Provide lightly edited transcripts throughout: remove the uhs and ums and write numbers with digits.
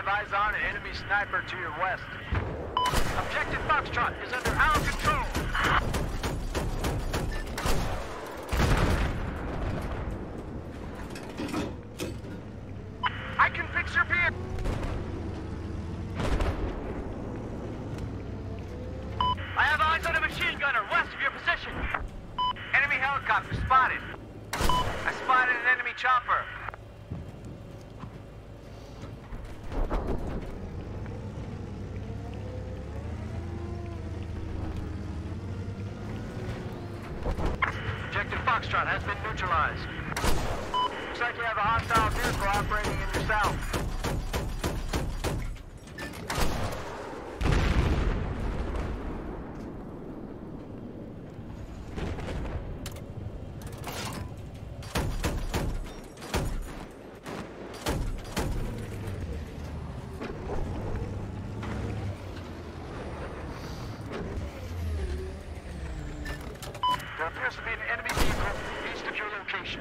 advise on an enemy sniper to your west. Objective Foxtrot is under our control. Foxtrot has been neutralized. Looks like you have a hostile vehicle operating in your south. There appears to be an enemy vehicle east of your location.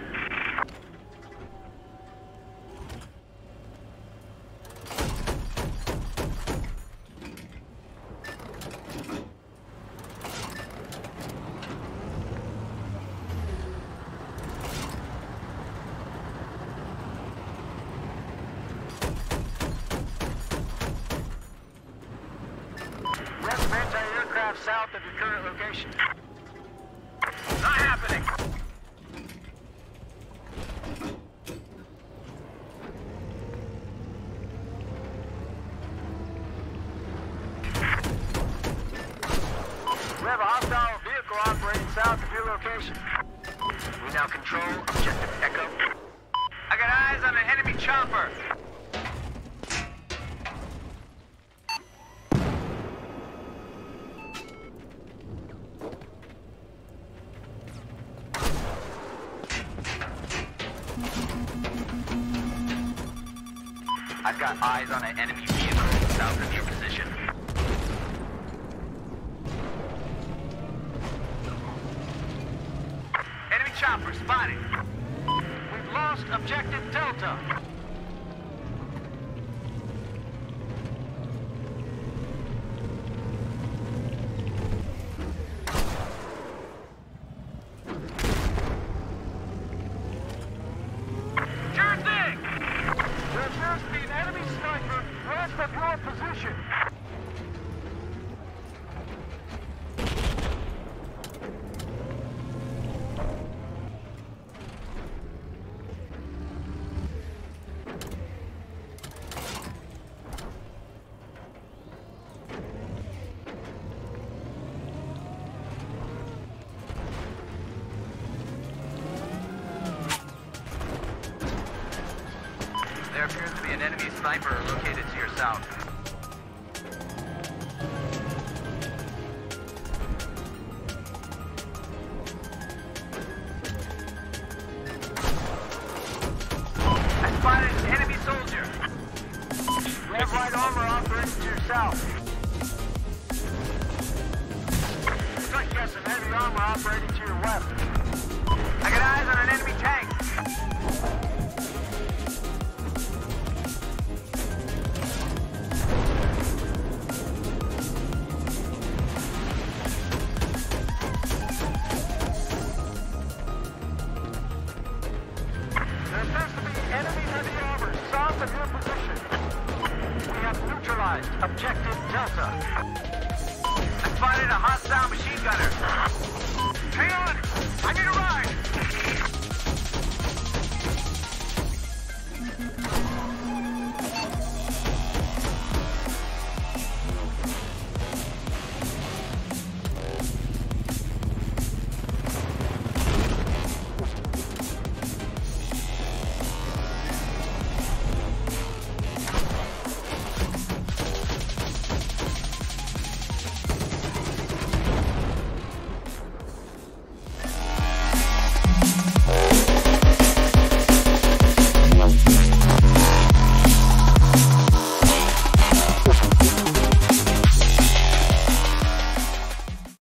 Rest of anti-aircraft south of your current location. Not happening! We have a hostile vehicle operating south of your location. We now control Objective Echo. I got eyes on an enemy chopper! I've got eyes on an enemy vehicle south of your position. Enemy chopper spotted. We've lost Objective Delta. There appears to be an enemy sniper located to your south. I spotted an enemy soldier. Red Light Armor operates to your south. Looks like you have some heavy armor operating to your west. I got eyes on an enemy tank. Objective Delta. I spotted a hostile machine gunner. Hang on! I need a ride!